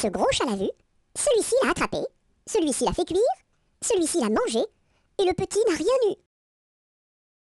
Ce gros chat l'a vu, celui-ci l'a attrapé, celui-ci l'a fait cuire, celui-ci l'a mangé, et le petit n'a rien eu.